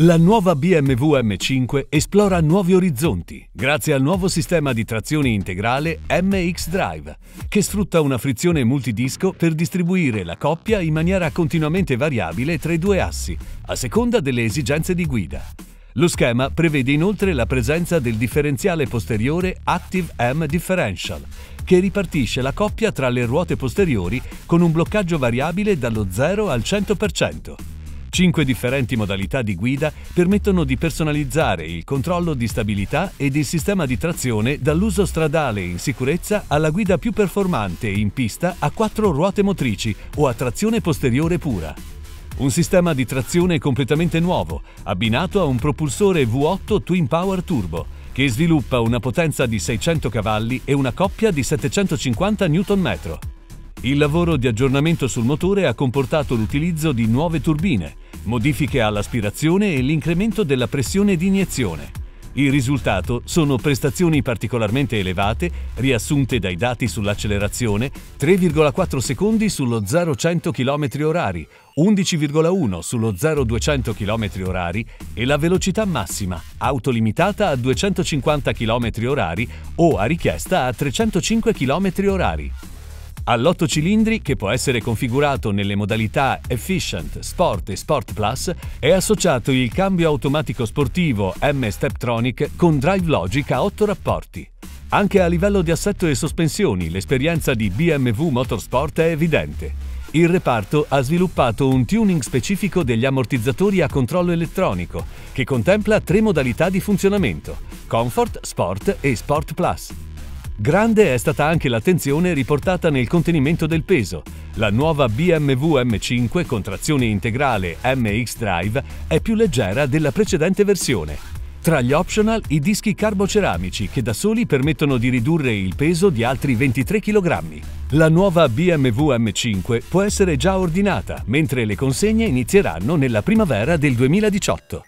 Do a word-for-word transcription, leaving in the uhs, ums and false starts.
La nuova B M W M cinque esplora nuovi orizzonti grazie al nuovo sistema di trazione integrale M XDrive, che sfrutta una frizione multidisco per distribuire la coppia in maniera continuamente variabile tra i due assi, a seconda delle esigenze di guida. Lo schema prevede inoltre la presenza del differenziale posteriore Active M Differential, che ripartisce la coppia tra le ruote posteriori con un bloccaggio variabile dallo zero al cento per cento. Cinque differenti modalità di guida permettono di personalizzare il controllo di stabilità ed il sistema di trazione dall'uso stradale in sicurezza alla guida più performante in pista a quattro ruote motrici o a trazione posteriore pura. Un sistema di trazione completamente nuovo, abbinato a un propulsore V otto Twin Power Turbo, che sviluppa una potenza di seicento cavalli e una coppia di settecentocinquanta newton metri. Il lavoro di aggiornamento sul motore ha comportato l'utilizzo di nuove turbine, modifiche all'aspirazione e l'incremento della pressione di iniezione. Il risultato sono prestazioni particolarmente elevate, riassunte dai dati sull'accelerazione: tre virgola quattro secondi sullo zero cento chilometri orari, undici virgola uno sullo zero duecento chilometri orari e la velocità massima, autolimitata a duecentocinquanta chilometri orari o a richiesta a trecentocinque chilometri orari. All'otto cilindri, che può essere configurato nelle modalità Efficient, Sport e Sport Plus, è associato il cambio automatico sportivo M Steptronic con Drive Logic a otto rapporti. Anche a livello di assetto e sospensioni, l'esperienza di B M W Motorsport è evidente. Il reparto ha sviluppato un tuning specifico degli ammortizzatori a controllo elettronico, che contempla tre modalità di funzionamento: Comfort, Sport e Sport Plus. Grande è stata anche l'attenzione riportata nel contenimento del peso. La nuova B M W M cinque con trazione integrale M XDrive è più leggera della precedente versione. Tra gli optional i dischi carboceramici, che da soli permettono di ridurre il peso di altri ventitré chilogrammi. La nuova B M W M cinque può essere già ordinata, mentre le consegne inizieranno nella primavera del duemiladiciotto.